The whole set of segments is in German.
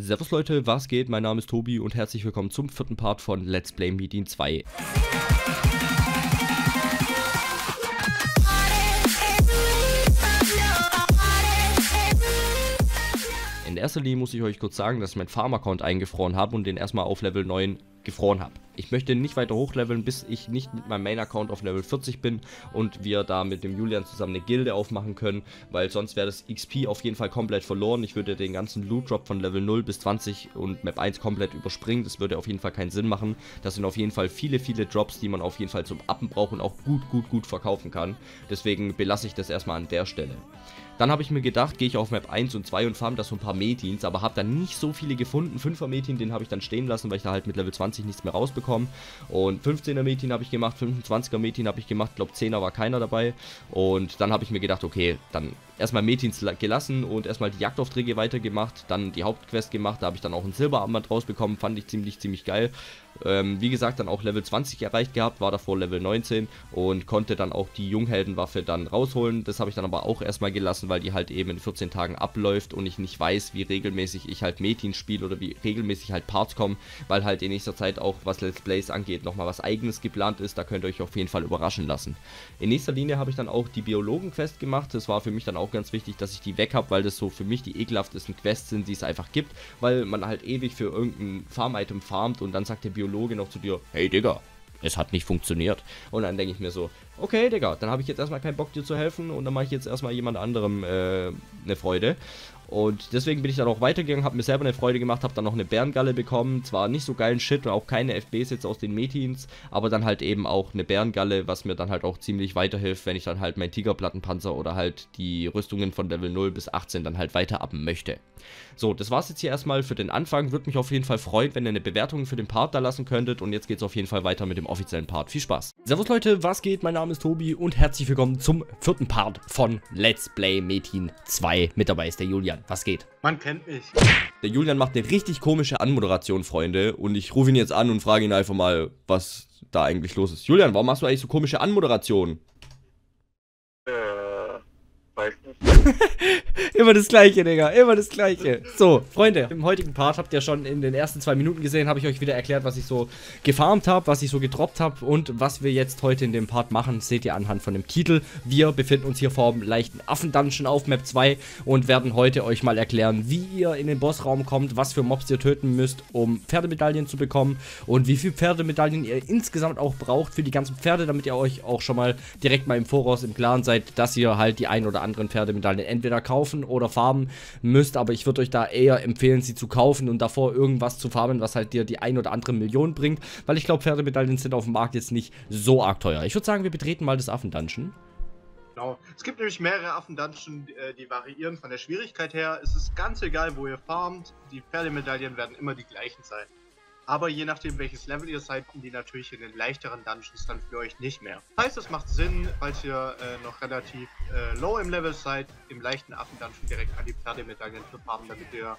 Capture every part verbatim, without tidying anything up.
Servus Leute, was geht? Mein Name ist Tobi und herzlich willkommen zum vierten Part von Let's Play Metin zwei. In erster Linie muss ich euch kurz sagen, dass ich meinen Farm-Account eingefroren habe und den erstmal auf Level neun gefroren habe. Ich möchte nicht weiter hochleveln, bis ich nicht mit meinem Main-Account auf Level vierzig bin und wir da mit dem Julian zusammen eine Gilde aufmachen können, weil sonst wäre das X P auf jeden Fall komplett verloren. Ich würde den ganzen Loot-Drop von Level null bis zwanzig und Map eins komplett überspringen. Das würde auf jeden Fall keinen Sinn machen. Das sind auf jeden Fall viele, viele Drops, die man auf jeden Fall zum Uppen braucht und auch gut, gut, gut verkaufen kann. Deswegen belasse ich das erstmal an der Stelle. Dann habe ich mir gedacht, gehe ich auf Map eins und zwei und farm da so ein paar Metins, aber habe dann nicht so viele gefunden. fünfer Metin, den habe ich dann stehen lassen, weil ich da halt mit Level zwanzig nichts mehr rausbekomme. Und fünfzehner Metin habe ich gemacht, fünfundzwanziger Metin habe ich gemacht, ich glaube zehner war keiner dabei. Und dann habe ich mir gedacht, okay, dann erstmal Metins gelassen und erstmal die Jagdaufträge weitergemacht, dann die Hauptquest gemacht, da habe ich dann auch ein Silberarmband rausbekommen, fand ich ziemlich, ziemlich geil. Ähm, wie gesagt, dann auch Level zwanzig erreicht gehabt, war davor Level neunzehn und konnte dann auch die Jungheldenwaffe dann rausholen. Das habe ich dann aber auch erstmal gelassen, weil die halt eben in vierzehn Tagen abläuft und ich nicht weiß, wie regelmäßig ich halt Metin spiele oder wie regelmäßig halt Parts kommen, weil halt in nächster Zeit auch, was Let's Plays angeht, nochmal was Eigenes geplant ist. Da könnt ihr euch auf jeden Fall überraschen lassen. In nächster Linie habe ich dann auch die Biologen-Quest gemacht. Das war für mich dann auch ganz wichtig, dass ich die weg habe, weil das so für mich die ekelhaftesten Quests sind, die es einfach gibt, weil man halt ewig für irgendein Farm-Item farmt und dann sagt der Biologe noch zu dir, hey Digga, es hat nicht funktioniert. Und dann denke ich mir so, okay Digga, dann habe ich jetzt erstmal keinen Bock dir zu helfen und dann mache ich jetzt erstmal jemand anderem äh, eine Freude. Und deswegen bin ich dann auch weitergegangen, habe mir selber eine Freude gemacht, habe dann noch eine Bärengalle bekommen. Zwar nicht so geilen Shit und auch keine F Bs jetzt aus den Metins, aber dann halt eben auch eine Bärengalle, was mir dann halt auch ziemlich weiterhilft, wenn ich dann halt meinen Tigerplattenpanzer oder halt die Rüstungen von Level null bis achtzehn dann halt weiter uppen möchte. So, das war's jetzt hier erstmal für den Anfang. Würde mich auf jeden Fall freuen, wenn ihr eine Bewertung für den Part da lassen könntet. Und jetzt geht's auf jeden Fall weiter mit dem offiziellen Part. Viel Spaß. Servus Leute, was geht? Mein Name ist Tobi und herzlich willkommen zum vierten Part von Let's Play Metin zwei. Mit dabei ist der Julian. Was geht? Man kennt mich. Der Julian macht eine richtig komische Anmoderation, Freunde. Und ich rufe ihn jetzt an und frage ihn einfach mal, was da eigentlich los ist. Julian, warum machst du eigentlich so komische Anmoderationen? Äh, weiß nicht. Immer das Gleiche, Digga. Immer das Gleiche. So, Freunde, im heutigen Part habt ihr schon in den ersten zwei Minuten gesehen, habe ich euch wieder erklärt, was ich so gefarmt habe, was ich so gedroppt habe und was wir jetzt heute in dem Part machen, seht ihr anhand von dem Titel. Wir befinden uns hier vor einem leichten Affendungeon auf Map zwei und werden heute euch mal erklären, wie ihr in den Bossraum kommt, was für Mobs ihr töten müsst, um Pferdemedaillen zu bekommen und wie viel Pferdemedaillen ihr insgesamt auch braucht für die ganzen Pferde, damit ihr euch auch schon mal direkt mal im Voraus im Klaren seid, dass ihr halt die ein oder anderen Pferdemedaillen entweder kaufen oder farmen müsst, aber ich würde euch da eher empfehlen, sie zu kaufen und davor irgendwas zu farmen, was halt dir die ein oder andere Million bringt, weil ich glaube, Pferdemedaillen sind auf dem Markt jetzt nicht so arg teuer. Ich würde sagen, wir betreten mal das Affendungeon. Genau. Es gibt nämlich mehrere Affendungeon, die variieren von der Schwierigkeit her. Es ist ganz egal, wo ihr farmt. Die Pferdemedaillen werden immer die gleichen sein. Aber je nachdem, welches Level ihr seid, kommen die natürlich in den leichteren Dungeons dann für euch nicht mehr. Heißt, es macht Sinn, falls ihr äh, noch relativ äh, low im Level seid, im leichten Affendungeon direkt an die Pferdemedaillen zu farmen, damit ihr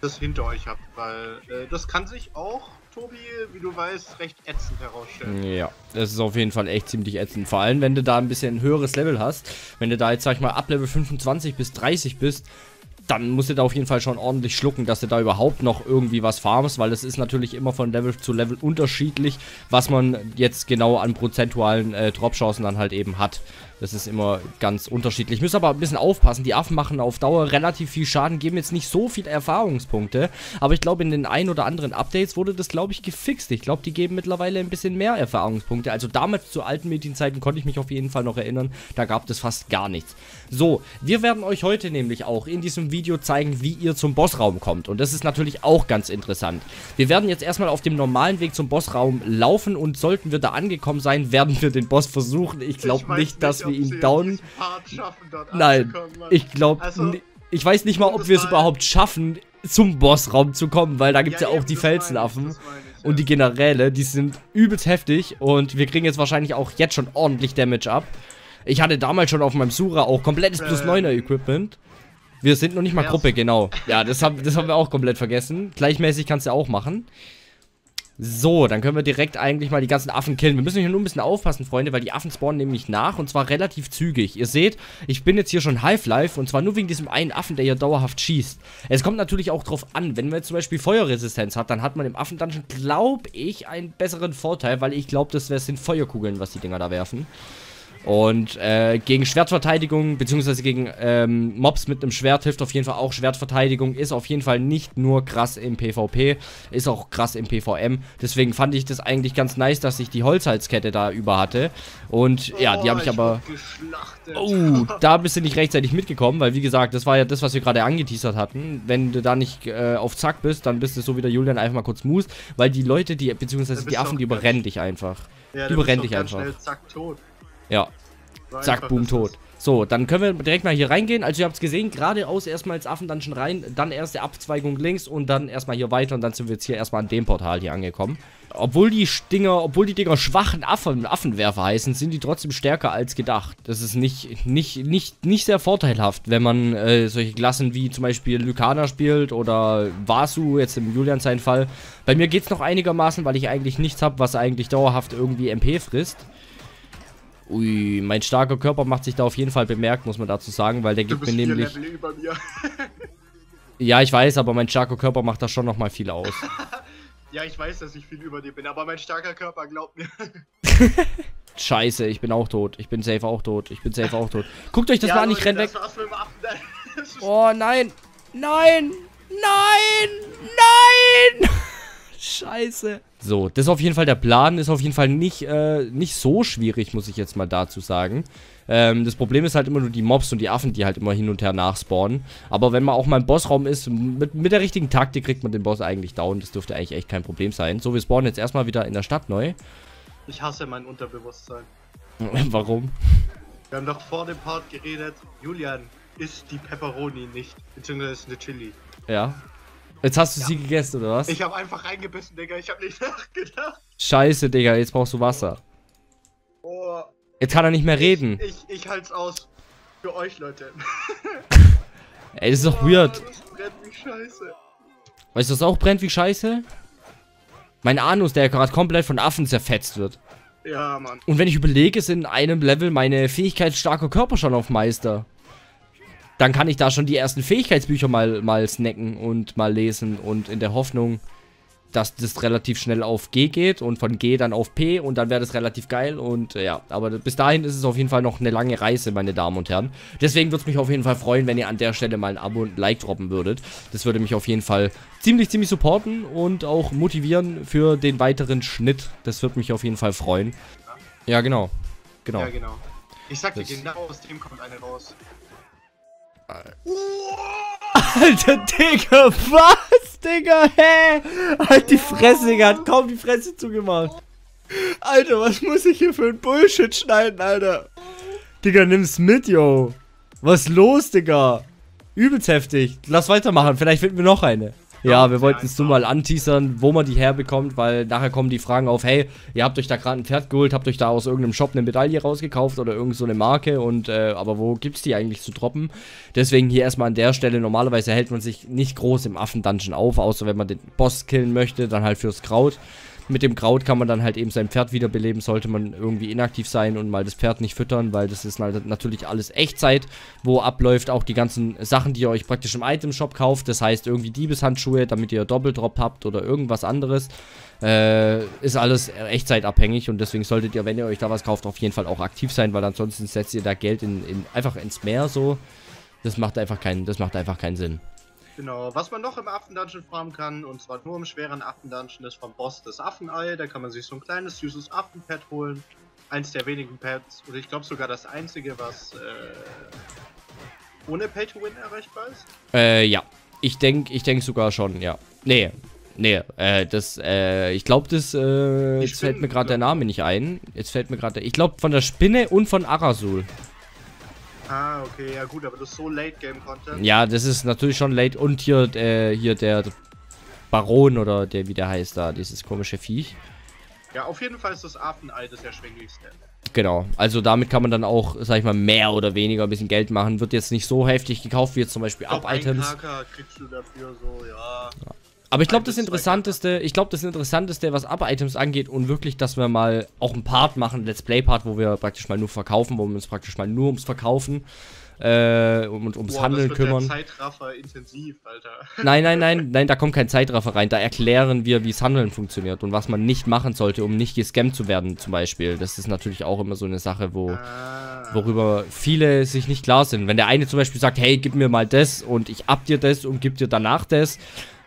das hinter euch habt. Weil äh, das kann sich auch, Tobi, wie du weißt, recht ätzend herausstellen. Ja, das ist auf jeden Fall echt ziemlich ätzend. Vor allem, wenn du da ein bisschen höheres Level hast. Wenn du da jetzt, sag ich mal, ab Level fünfundzwanzig bis dreißig bist, dann musst du da auf jeden Fall schon ordentlich schlucken, dass du da überhaupt noch irgendwie was farmst, weil das ist natürlich immer von Level zu Level unterschiedlich, was man jetzt genau an prozentualen äh, Dropchancen dann halt eben hat. Das ist immer ganz unterschiedlich. Müsst aber ein bisschen aufpassen. Die Affen machen auf Dauer relativ viel Schaden, geben jetzt nicht so viele Erfahrungspunkte. Aber ich glaube, in den ein oder anderen Updates wurde das, glaube ich, gefixt. Ich glaube, die geben mittlerweile ein bisschen mehr Erfahrungspunkte. Also damals zu alten Metin-Zeiten konnte ich mich auf jeden Fall noch erinnern. Da gab es fast gar nichts. So, wir werden euch heute nämlich auch in diesem Video zeigen, wie ihr zum Bossraum kommt. Und das ist natürlich auch ganz interessant. Wir werden jetzt erstmal auf dem normalen Weg zum Bossraum laufen. Und sollten wir da angekommen sein, werden wir den Boss versuchen. Ich glaube nicht, dass wir wir ihn down. Nein, ich glaube, also, ich weiß nicht mal, ob wir es überhaupt schaffen, zum Bossraum zu kommen, weil da gibt es ja, ja auch die Felsenaffen und die Generäle, die sind übelst heftig und wir kriegen jetzt wahrscheinlich auch jetzt schon ordentlich Damage ab. Ich hatte damals schon auf meinem Sura auch komplettes plus neuner Equipment. Wir sind noch nicht mal Gruppe, genau. Ja, das haben, das haben wir auch komplett vergessen. Gleichmäßig kannst du auch machen. So, dann können wir direkt eigentlich mal die ganzen Affen killen. Wir müssen hier nur ein bisschen aufpassen, Freunde, weil die Affen spawnen nämlich nach und zwar relativ zügig. Ihr seht, ich bin jetzt hier schon Half-Life und zwar nur wegen diesem einen Affen, der hier dauerhaft schießt. Es kommt natürlich auch drauf an, wenn man jetzt zum Beispiel Feuerresistenz hat, dann hat man im Affendungeon, glaube ich, einen besseren Vorteil, weil ich glaube, das sind Feuerkugeln, was die Dinger da werfen. Und äh, gegen Schwertverteidigung, beziehungsweise gegen ähm, Mobs mit einem Schwert hilft auf jeden Fall auch Schwertverteidigung. Ist auf jeden Fall nicht nur krass im PvP, ist auch krass im PvM. Deswegen fand ich das eigentlich ganz nice, dass ich die Holzhalskette da über hatte. Und ja, die habe ich aber... Oh, da bist du nicht rechtzeitig mitgekommen, weil wie gesagt, das war ja das, was wir gerade angeteasert hatten. Wenn du da nicht äh, auf Zack bist, dann bist du so wie der Julian einfach mal kurz Moos, weil die Leute, die beziehungsweise die Affen, die überrennen dich einfach. Ja, die überrennen dich einfach. Schnell, zack, tot. Ja, zack, boom, tot. So, dann können wir direkt mal hier reingehen. Also ihr habt es gesehen, geradeaus erstmal ins Affendungeon rein, dann erst die Abzweigung links und dann erstmal hier weiter und dann sind wir jetzt hier erstmal an dem Portal hier angekommen. Obwohl die Dinger, obwohl die Dinger schwachen Affen, Affenwerfer heißen, sind die trotzdem stärker als gedacht. Das ist nicht, nicht, nicht, nicht sehr vorteilhaft, wenn man äh, solche Klassen wie zum Beispiel Lucana spielt oder Vasu, jetzt im Julian sein Fall. Bei mir geht es noch einigermaßen, weil ich eigentlich nichts habe, was eigentlich dauerhaft irgendwie M P frisst. Ui, mein starker Körper macht sich da auf jeden Fall bemerkt, muss man dazu sagen, weil der gibt mir nämlich... Du bist vier Level über mir. Ja, ich weiß, aber mein starker Körper macht da schon nochmal viel aus. Ja, ich weiß, dass ich viel über dir bin, aber mein starker Körper, glaubt mir. Scheiße, ich bin auch tot. Ich bin safe auch tot. Ich bin safe auch tot. Guckt euch das ja, mal an, ich renn weg. Oh, nein. Nein. Nein. Nein. Scheiße. So, das ist auf jeden Fall der Plan, ist auf jeden Fall nicht, äh, nicht so schwierig, muss ich jetzt mal dazu sagen. Ähm, das Problem ist halt immer nur die Mobs und die Affen, die halt immer hin und her nachspawnen. Aber wenn man auch mal im Bossraum ist, mit, mit der richtigen Taktik kriegt man den Boss eigentlich down. Das dürfte eigentlich echt kein Problem sein. So, wir spawnen jetzt erstmal wieder in der Stadt neu. Ich hasse mein Unterbewusstsein. Warum? Wir haben doch vor dem Part geredet, Julian isst die Pepperoni nicht, beziehungsweise ist eine Chili. Ja. Jetzt hast du ja. sie gegessen, oder was? Ich habe einfach reingebissen, Digga. Ich habe nicht nachgedacht. Scheiße, Digga. Jetzt brauchst du Wasser. Oh. Jetzt kann er nicht mehr reden. Ich, ich, ich halt's aus. Für euch, Leute. Ey, das ist doch oh, weird. Das brennt wie Scheiße. Weißt du, was auch brennt wie Scheiße? Mein Anus, der gerade komplett von Affen zerfetzt wird. Ja, Mann. Und wenn ich überlege, ist in einem Level meine Fähigkeit starker Körper schon auf Meister. Dann kann ich da schon die ersten Fähigkeitsbücher mal, mal snacken und mal lesen und in der Hoffnung, dass das relativ schnell auf G geht und von G dann auf P und dann wäre das relativ geil und ja, aber bis dahin ist es auf jeden Fall noch eine lange Reise, meine Damen und Herren. Deswegen würde es mich auf jeden Fall freuen, wenn ihr an der Stelle mal ein Abo und ein Like droppen würdet. Das würde mich auf jeden Fall ziemlich, ziemlich supporten und auch motivieren für den weiteren Schnitt. Das würde mich auf jeden Fall freuen. Ja, genau. Genau. Ja, genau. Ich sag dir, genau aus dem kommt eine raus. Alter, Digga, was, Digga, hä? Halt die Fresse, Digga, hat kaum die Fresse zugemacht. Alter, was muss ich hier für ein Bullshit schneiden, Alter? Digga, nimm's mit, yo. Was los, Digga? Übelst heftig. Lass weitermachen, vielleicht finden wir noch eine. Ja, wir wollten es nur mal anteasern, wo man die herbekommt, weil nachher kommen die Fragen auf, hey, ihr habt euch da gerade ein Pferd geholt, habt euch da aus irgendeinem Shop eine Medaille rausgekauft oder irgend so eine Marke und, äh, aber wo gibt's die eigentlich zu droppen? Deswegen hier erstmal an der Stelle, normalerweise hält man sich nicht groß im Affendungeon auf, außer wenn man den Boss killen möchte, dann halt fürs Kraut. Mit dem Kraut kann man dann halt eben sein Pferd wiederbeleben, sollte man irgendwie inaktiv sein und mal das Pferd nicht füttern, weil das ist natürlich alles Echtzeit, wo abläuft auch die ganzen Sachen, die ihr euch praktisch im Item-Shop kauft, das heißt irgendwie Diebeshandschuhe, damit ihr Doppeldrop habt oder irgendwas anderes, äh, ist alles echtzeitabhängig und deswegen solltet ihr, wenn ihr euch da was kauft, auf jeden Fall auch aktiv sein, weil ansonsten setzt ihr da Geld in, in, einfach ins Meer so, das macht einfach keinen, das macht einfach keinen Sinn. Genau, was man noch im Affendungeon farmen kann, und zwar nur im schweren Affendungeon, ist vom Boss das Affenei. Da kann man sich so ein kleines, süßes Affenpad holen. Eins der wenigen Pads, oder ich glaube sogar das einzige, was äh, ohne Pay-to-Win erreichbar ist. Äh, ja. Ich denke ich denk sogar schon, ja. Nee, nee, äh, das, äh, ich glaube das, äh, jetzt fällt mir gerade der Name nicht ein. Jetzt fällt mir gerade, ich glaube von der Spinne und von Arasul. Ah, okay, ja gut, aber das ist so Late-Game-Content. Ja, das ist natürlich schon late und hier, äh, hier der Baron oder der, wie der heißt da, dieses komische Viech. Ja, auf jeden Fall ist das Affenei das erschwinglichste. Genau, also damit kann man dann auch, sag ich mal, mehr oder weniger ein bisschen Geld machen. Wird jetzt nicht so heftig gekauft wie jetzt zum Beispiel Up-Items. K K kriegst du dafür so, ja. Ja. Aber ich glaube, das Interessanteste, ich glaube, das Interessanteste, was Up-Items angeht und wirklich, dass wir mal auch einen Part machen, einen Let's-Play-Part, wo wir praktisch mal nur verkaufen, wo wir uns praktisch mal nur ums Verkaufen äh, und ums Boah, Handeln das wird kümmern. Der Zeitraffer intensiv, Alter. Nein, nein, nein, nein, da kommt kein Zeitraffer rein. Da erklären wir, wie das Handeln funktioniert und was man nicht machen sollte, um nicht gescammt zu werden, zum Beispiel. Das ist natürlich auch immer so eine Sache, wo, ah. worüber viele sich nicht klar sind. Wenn der eine zum Beispiel sagt, hey, gib mir mal das und ich ab dir das und gib dir danach das.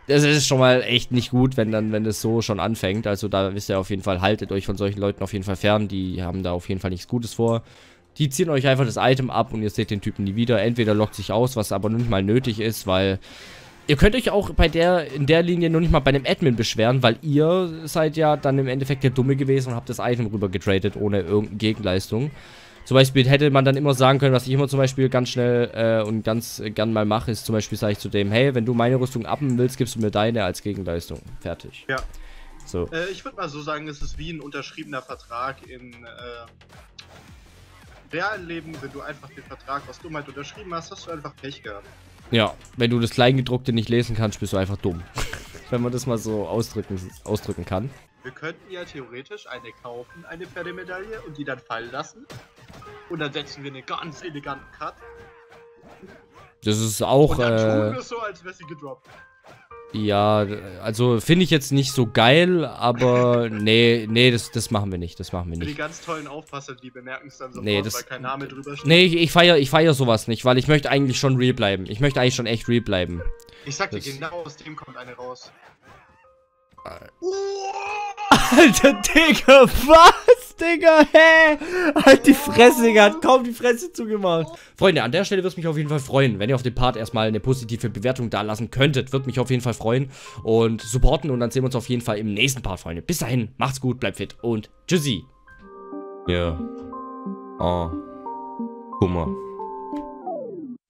Das ist schon mal echt nicht gut, wenn dann, wenn das so schon anfängt. Also da wisst ihr auf jeden Fall, haltet euch von solchen Leuten auf jeden Fall fern. Die haben da auf jeden Fall nichts Gutes vor. Die ziehen euch einfach das Item ab und ihr seht den Typen nie wieder. Entweder lockt sich aus, was aber nicht mal nötig ist, weil ihr könnt euch auch bei der, in der Linie noch nicht mal bei einem Admin beschweren, weil ihr seid ja dann im Endeffekt der Dumme gewesen und habt das Item rüber getradet ohne irgendeine Gegenleistung. Zum Beispiel hätte man dann immer sagen können, was ich immer zum Beispiel ganz schnell äh, und ganz äh, gern mal mache, ist zum Beispiel sage ich zu dem, hey, wenn du meine Rüstung uppen willst, gibst du mir deine als Gegenleistung. Fertig. Ja. So. Äh, ich würde mal so sagen, es ist wie ein unterschriebener Vertrag im äh, realen Leben, wenn du einfach den Vertrag, was du mal unterschrieben hast, hast du einfach Pech gehabt. Ja, wenn du das Kleingedruckte nicht lesen kannst, bist du einfach dumm. Wenn man das mal so ausdrücken, ausdrücken kann. Wir könnten ja theoretisch eine kaufen, eine Pferdemedaille, und die dann fallen lassen. Und dann setzen wir einen ganz eleganten Cut. Das ist auch. Und dann tun wir es so, als wäre sie gedroppt. Ja, also finde ich jetzt nicht so geil, aber nee, nee, das, das machen wir nicht, das machen wir nicht. Für die ganz tollen Aufpasser, die bemerken es dann sofort, nee, das, weil kein Name drüber steht. Nee, ich, ich feiere ich feier sowas nicht, weil ich möchte eigentlich schon real bleiben. Ich möchte eigentlich schon echt real bleiben. Ich sag das. Dir, genau aus dem kommt eine raus. Alter, Digga, was, Digga, hä? Halt die Fresse, Digga, hat kaum die Fresse zugemacht. Freunde, an der Stelle würde es mich auf jeden Fall freuen, wenn ihr auf dem Part erstmal eine positive Bewertung da lassen könntet. Würde mich auf jeden Fall freuen und supporten, und dann sehen wir uns auf jeden Fall im nächsten Part, Freunde. Bis dahin, macht's gut, bleibt fit und tschüssi. Ja. Ah. Hummer.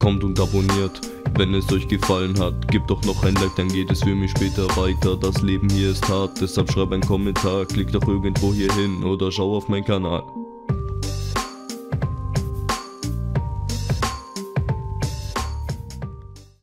Kommt und abonniert. Wenn es euch gefallen hat, gebt doch noch ein Like, dann geht es für mich später weiter. Das Leben hier ist hart, deshalb schreib einen Kommentar, klick doch irgendwo hier hin oder schau auf meinen Kanal.